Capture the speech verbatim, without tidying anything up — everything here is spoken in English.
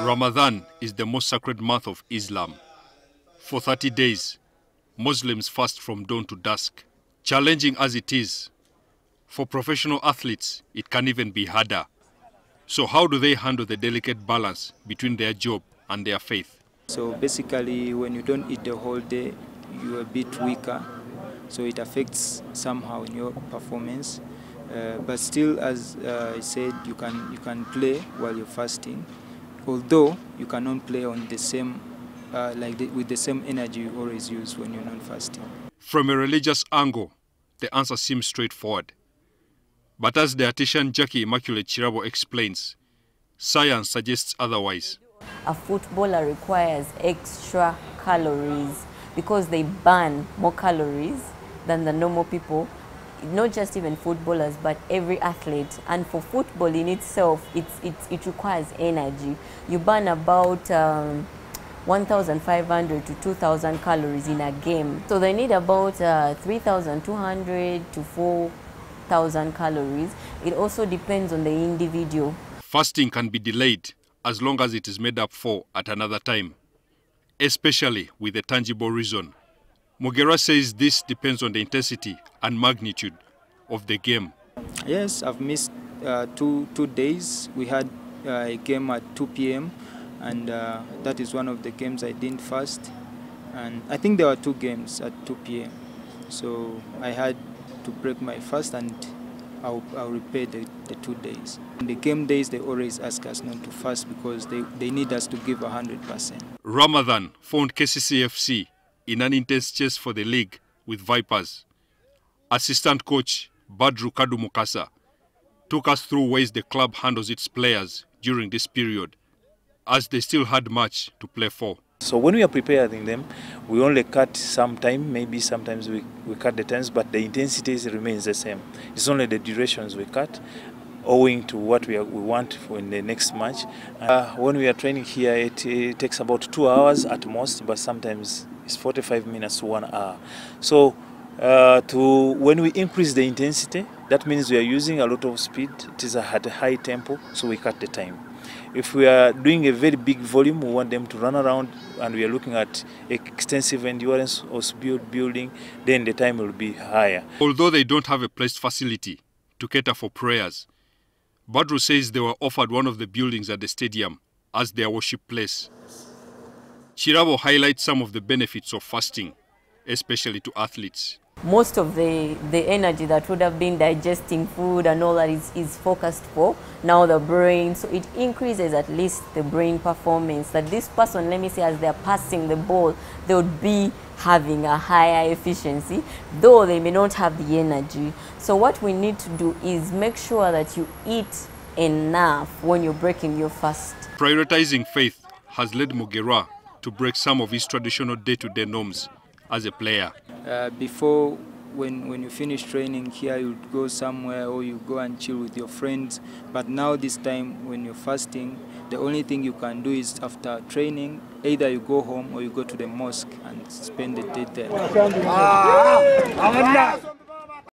Ramadan is the most sacred month of Islam. For thirty days, Muslims fast from dawn to dusk. Challenging as it is, for professional athletes, it can even be harder. So how do they handle the delicate balance between their job and their faith? So basically, when you don't eat the whole day, you're a bit weaker. So it affects somehow your performance. Uh, but still, as uh, I said, you can, you can play while you're fasting, although you cannot play on the same, uh, like the, with the same energy you always use when you're not fasting. From a religious angle, the answer seems straightforward. But as dietitian Jackie Immaculate Kirabo explains, science suggests otherwise. A footballer requires extra calories because they burn more calories than the normal people. Not just even footballers, but every athlete. And for football in itself, it's, it's, it requires energy. You burn about um, one thousand five hundred to two thousand calories in a game. So they need about uh, three thousand two hundred to four thousand calories. It also depends on the individual. Fasting can be delayed as long as it is made up for at another time, especially with a tangible reason. Mugerwa says this depends on the intensity and magnitude of the game. Yes, I've missed uh, two, two days. We had uh, a game at two p m and uh, that is one of the games I didn't fast. And I think there were two games at two p m So I had to break my fast and I'll, I'll repay the, the two days. On the game days, they always ask us not to fast because they, they need us to give one hundred percent. Ramadan found K C C F C in an intense chase for the league with Vipers. Assistant coach Badru Kadumukasa took us through ways the club handles its players during this period, as they still had much to play for. So when we are preparing them, we only cut some time, maybe sometimes we, we cut the times, but the intensity remains the same. It's only the durations we cut, owing to what we, are, we want for in the next match. Uh, when we are training here, it, it takes about two hours at most, but sometimes it's forty-five minutes to one hour. So uh, to when we increase the intensity, that means we are using a lot of speed. It is at a high tempo, so we cut the time. If we are doing a very big volume, we want them to run around, and we are looking at extensive endurance or speed building, then the time will be higher. Although they don't have a placed facility to cater for prayers, Badru says they were offered one of the buildings at the stadium as their worship place. Kirabo highlights some of the benefits of fasting, especially to athletes. Most of the, the energy that would have been digesting food and all that is, is focused for, now the brain, so it increases at least the brain performance. That this person, let me say, as they're passing the ball, they would be having a higher efficiency, though they may not have the energy. So what we need to do is make sure that you eat enough when you're breaking your fast. Prioritizing faith has led Mugerwa to break some of his traditional day-to-day norms as a player. Uh, before, when, when you finish training here, you'd go somewhere or you go and chill with your friends. But now this time, when you're fasting, the only thing you can do is after training, either you go home or you go to the mosque and spend the day there.